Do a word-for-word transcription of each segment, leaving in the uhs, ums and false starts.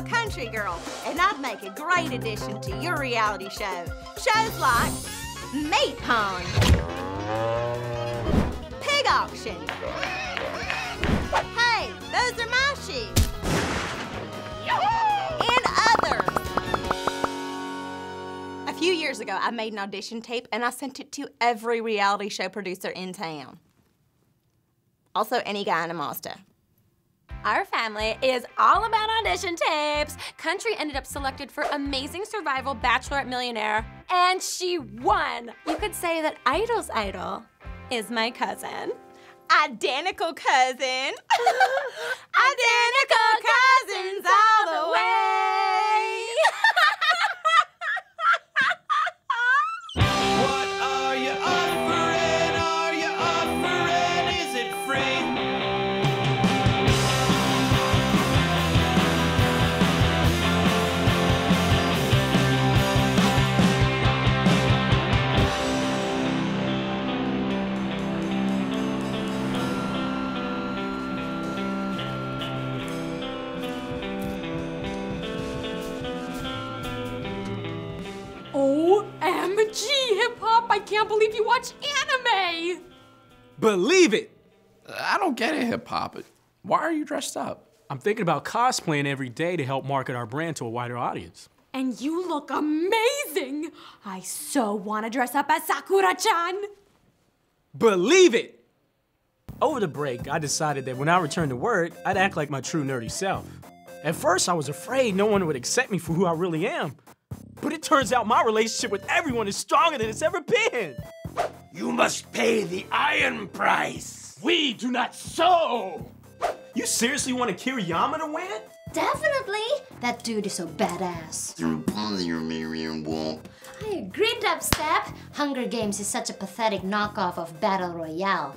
a country girl, and I'd make a great addition to your reality show. Shows like Meat Pond, Pig Auction. Hey, those are my sheep. And others. A few years ago, I made an audition tape, and I sent it to every reality show producer in town. Also, any guy in a Mazda. Our family is all about audition tapes. Country ended up selected for Amazing Survival Bachelorette Millionaire, and she won. You could say that Idol's idol is my cousin. Identical cousin. Identical cousins all the way. What are you offering? Are you offering? Is it free? O M G, hip-hop, I can't believe you watch anime! Believe it! I don't get it, hip-hop. Why are you dressed up? I'm thinking about cosplaying every day to help market our brand to a wider audience. And you look amazing! I so want to dress up as Sakura-chan! Believe it! Over the break, I decided that when I returned to work, I'd act like my true nerdy self. At first, I was afraid no one would accept me for who I really am. But it turns out my relationship with everyone is stronger than it's ever been. You must pay the iron price. We do not sew. You seriously want to Kiriyama to win? Definitely. That dude is so badass. I agree, Dubstep. Hunger Games is such a pathetic knockoff of Battle Royale.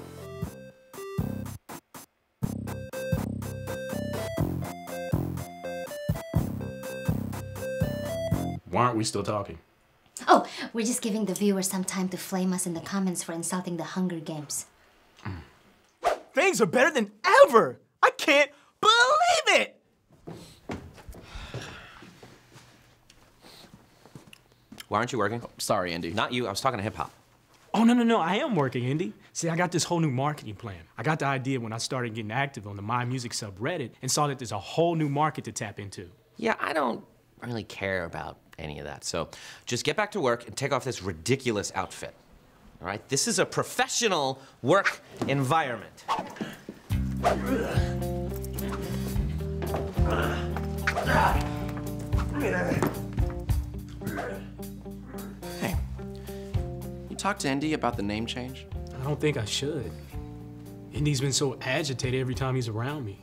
Why aren't we still talking? Oh, we're just giving the viewers some time to flame us in the comments for insulting the Hunger Games. Mm. Things are better than ever! I can't believe it! Why aren't you working? Oh, sorry, Indy. Not you, I was talking to hip-hop. Oh, no, no, no, I am working, Indy. See, I got this whole new marketing plan. I got the idea when I started getting active on the My Music subreddit and saw that there's a whole new market to tap into. Yeah, I don't really care about any of that. So just get back to work and take off this ridiculous outfit. All right? This is a professional work environment. Hey, you talked to Indy about the name change? I don't think I should. Indy's been so agitated every time he's around me.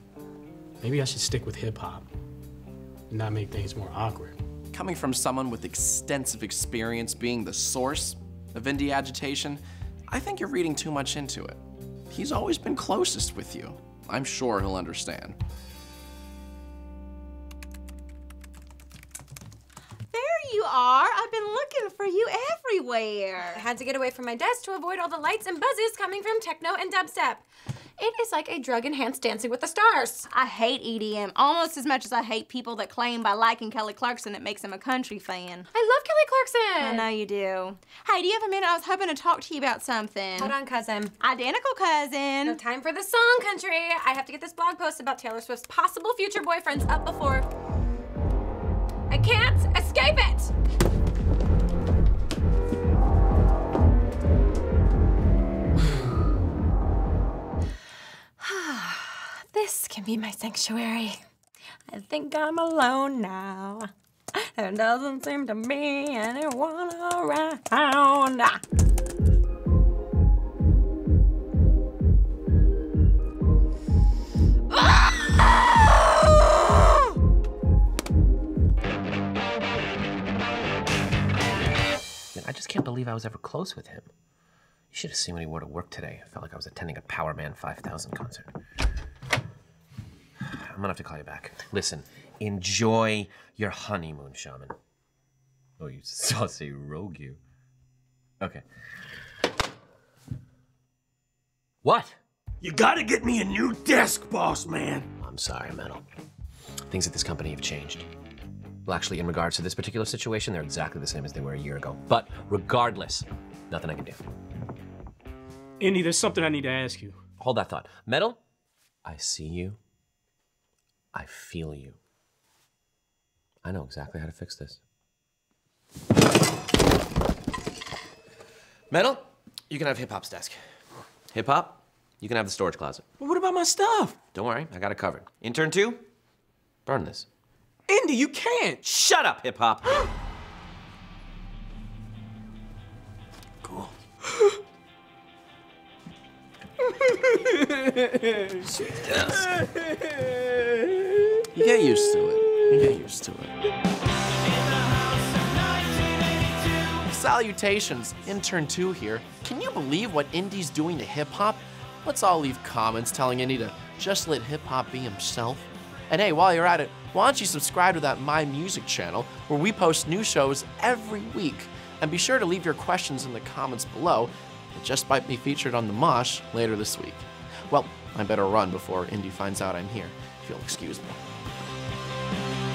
Maybe I should stick with hip hop and not make things more awkward. Coming from someone with extensive experience being the source of indie agitation, I think you're reading too much into it. He's always been closest with you. I'm sure he'll understand. There you are. I've been looking for you everywhere. I had to get away from my desk to avoid all the lights and buzzes coming from techno and dubstep. It is like a drug-enhanced Dancing with the Stars. I hate E D M almost as much as I hate people that claim by liking Kelly Clarkson it makes them a country fan. I love Kelly Clarkson. I know you do. Hey, do you have a minute? I was hoping to talk to you about something. Hold on, cousin. Identical cousin. No time for the song, country. I have to get this blog post about Taylor Swift's possible future boyfriends up before I can't escape it. This can be my sanctuary. I think I'm alone now. There doesn't seem to be anyone around. I just can't believe I was ever close with him. You should have seen what he wore to work today. I felt like I was attending a Power Man five thousand concert. I'm gonna have to call you back. Listen, enjoy your honeymoon, shaman. Oh, you saucy rogue, you. Okay. What? You gotta get me a new desk, boss man. I'm sorry, Metal. Things at this company have changed. Well, actually, in regards to this particular situation, they're exactly the same as they were a year ago. But regardless, nothing I can do. Indy, there's something I need to ask you. Hold that thought. Metal, I see you. I feel you. I know exactly how to fix this. Metal, you can have Hip-Hop's desk. Hip-Hop, you can have the storage closet. Well, what about my stuff? Don't worry, I got it covered. Intern two, burn this. Indy, you can't! Shut up, Hip-Hop! Cool. She's desk. You get used to it. You get used to it. Salutations, Intern two here. Can you believe what Indy's doing to Hip-Hop? Let's all leave comments telling Indy to just let Hip-Hop be himself. And hey, while you're at it, why don't you subscribe to that My Music channel, where we post new shows every week. And be sure to leave your questions in the comments below. It just might be featured on The Mosh later this week. Well, I better run before Indy finds out I'm here, if you'll excuse me.